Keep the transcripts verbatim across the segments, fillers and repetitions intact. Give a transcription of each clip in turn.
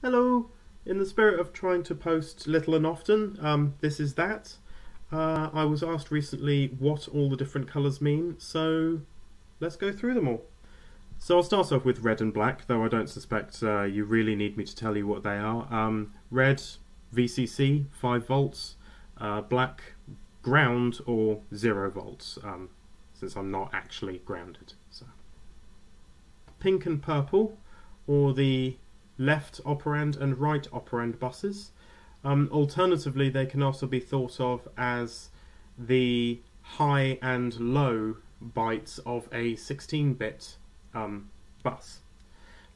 Hello! In the spirit of trying to post little and often, um, this is that. Uh, I was asked recently what all the different colours mean, so let's go through them all. So I'll start off with red and black, though I don't suspect uh, you really need me to tell you what they are. Um, red, V C C, five volts, uh, black, ground or zero volts, um, since I'm not actually grounded. So. Pink and purple, or the left operand and right operand buses. Um, alternatively, they can also be thought of as the high and low bytes of a sixteen bit um, bus.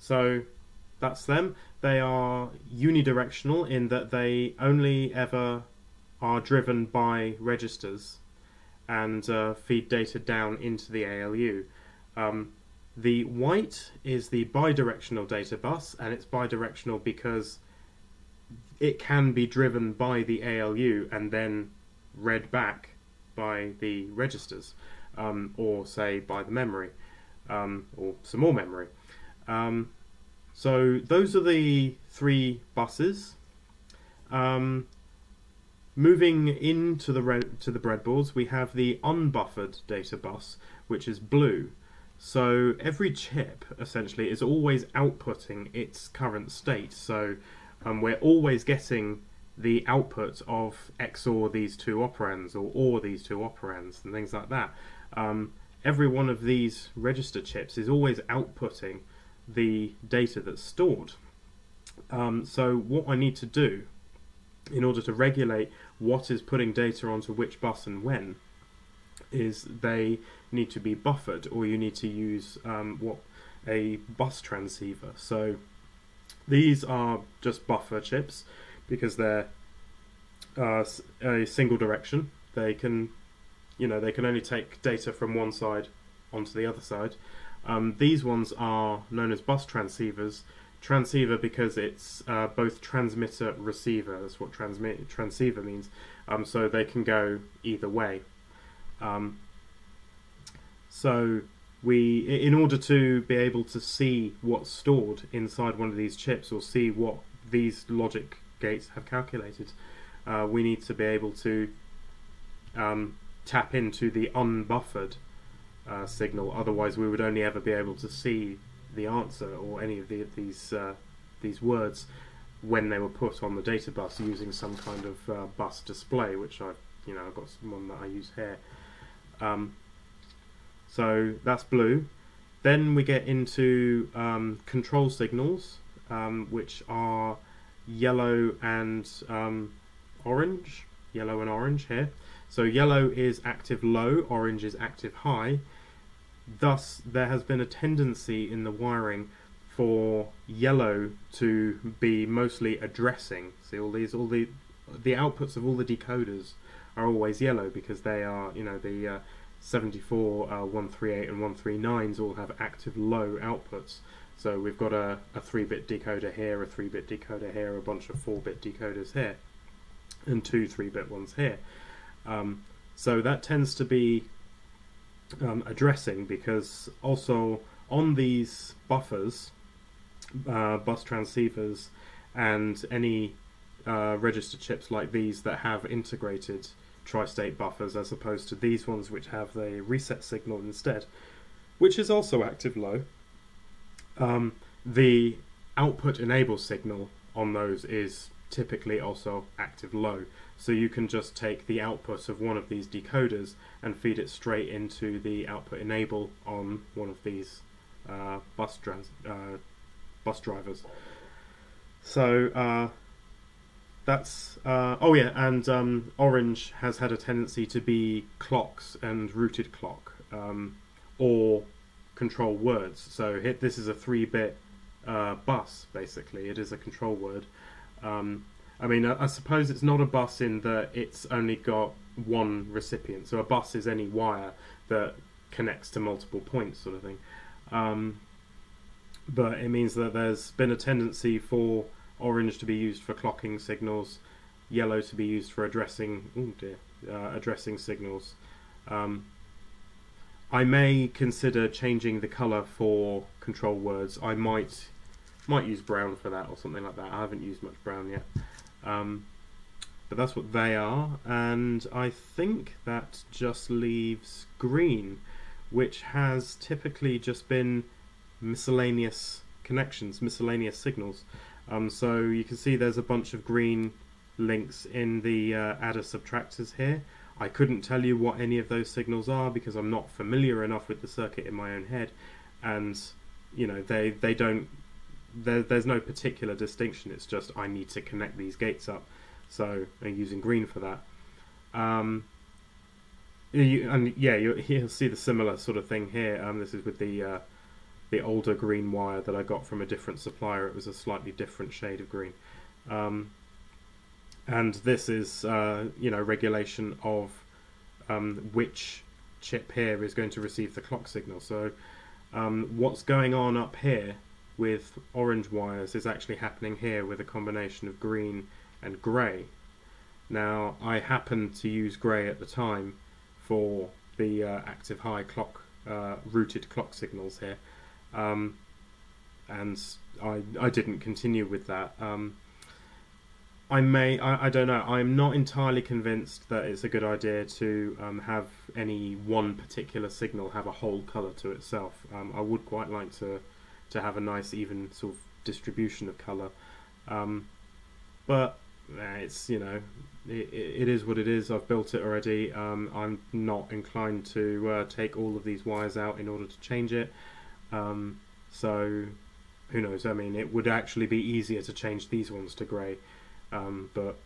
So that's them. They are unidirectional in that they only ever are driven by registers and uh, feed data down into the A L U. Um, The white is the bidirectional data bus, and it's bidirectional because it can be driven by the A L U and then read back by the registers, um, or say by the memory, um, or some more memory. Um, so those are the three buses. Um, moving into the re to the breadboards, we have the unbuffered data bus, which is blue. So every chip, essentially, is always outputting its current state, so um, we're always getting the output of X O R these two operands, or OR these two operands, and things like that. Um, every one of these register chips is always outputting the data that's stored. Um, so what I need to do, in order to regulate what is putting data onto which bus and when, is they need to be buffered, or you need to use um, what a bus transceiver. So these are just buffer chips because they're uh, a single direction. They can, you know, they can only take data from one side onto the other side. Um, these ones are known as bus transceivers. Transceiver because it's uh, both transmitter receiver. That's what transmit transceiver means. Um, so they can go either way. Um, so we, in order to be able to see what's stored inside one of these chips, or see what these logic gates have calculated, uh, we need to be able to um, tap into the unbuffered uh, signal. Otherwise, we would only ever be able to see the answer or any of the, these uh, these words when they were put on the data bus using some kind of uh, bus display, which I've you know I've got one that I use here. Um, so that's blue. Then we get into um, control signals, um, which are yellow and um, orange. Yellow and orange here. So yellow is active low, orange is active high. Thus, there has been a tendency in the wiring for yellow to be mostly addressing. See, all these, all the, the outputs of all the decoders are always yellow because they are, you know, the uh, seventy-four, uh, one thirty-eight and one thirty-nines all have active low outputs. So we've got a three bit decoder here, a three bit decoder here, a bunch of four bit decoders here, and two three bit ones here. Um, so that tends to be um, addressing, because also on these buffers, uh, bus transceivers and any uh, register chips like these that have integrated tri-state buffers, as opposed to these ones which have the reset signal instead, which is also active low. Um, the output enable signal on those is typically also active low, so you can just take the output of one of these decoders and feed it straight into the output enable on one of these uh, bus, uh, bus drivers. So uh, That's, uh, oh yeah, and um, orange has had a tendency to be clocks and rooted clock, um, or control words. So hit, this is a three bit uh, bus, basically. It is a control word. Um, I mean, I, I suppose it's not a bus in that it's only got one recipient. So a bus is any wire that connects to multiple points, sort of thing. Um, but it means that there's been a tendency for orange to be used for clocking signals, yellow to be used for addressing, oh dear, uh, addressing signals. Um, I may consider changing the colour for control words. I might Might use brown for that or something like that. I haven't used much brown yet. Um, but that's what they are. And I think that just leaves green, which has typically just been miscellaneous connections, miscellaneous signals. Um, so you can see there's a bunch of green links in the uh, adder subtractors here. I couldn't tell you what any of those signals are because I'm not familiar enough with the circuit in my own head, and you know they they don't there, there's no particular distinction. It's just I need to connect these gates up, so I'm using green for that. Um, you, and yeah, you, you'll see the similar sort of thing here. Um, this is with the uh, the older green wire that I got from a different supplier. It was a slightly different shade of green. Um, and this is uh, you know, regulation of um, which chip here is going to receive the clock signal. So um, what's going on up here with orange wires is actually happening here with a combination of green and grey. Now I happened to use grey at the time for the uh, active high clock uh, routed clock signals here, um, and I, I didn't continue with that. Um, I may, I, I don't know, I'm not entirely convinced that it's a good idea to um, have any one particular signal have a whole colour to itself. Um, I would quite like to, to have a nice even sort of distribution of colour, um, but eh, it's, you know, it, it is what it is. I've built it already. Um, I'm not inclined to uh, take all of these wires out in order to change it, um, so who knows. I mean, it would actually be easier to change these ones to grey. Um, but,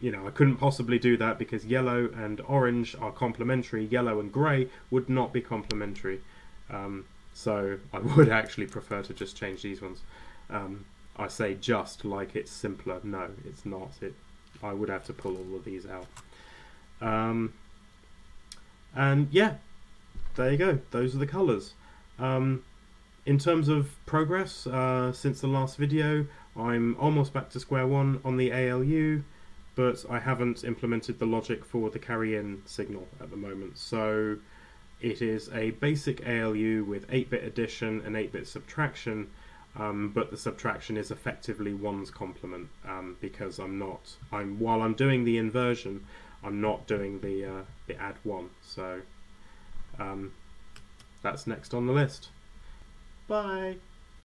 you know, I couldn't possibly do that because yellow and orange are complementary. Yellow and grey would not be complementary. Um, so I would actually prefer to just change these ones. Um, I say just like it's simpler. No, it's not. It, I would have to pull all of these out. Um, and yeah, there you go. Those are the colours. Um, in terms of progress, uh, since the last video, I'm almost back to square one on the A L U, but I haven't implemented the logic for the carry-in signal at the moment. So it is a basic A L U with eight bit addition and eight bit subtraction, um, but the subtraction is effectively one's complement, um, because I'm not, I'm while I'm doing the inversion, I'm not doing the, uh, the add one. So um, that's next on the list. Bye!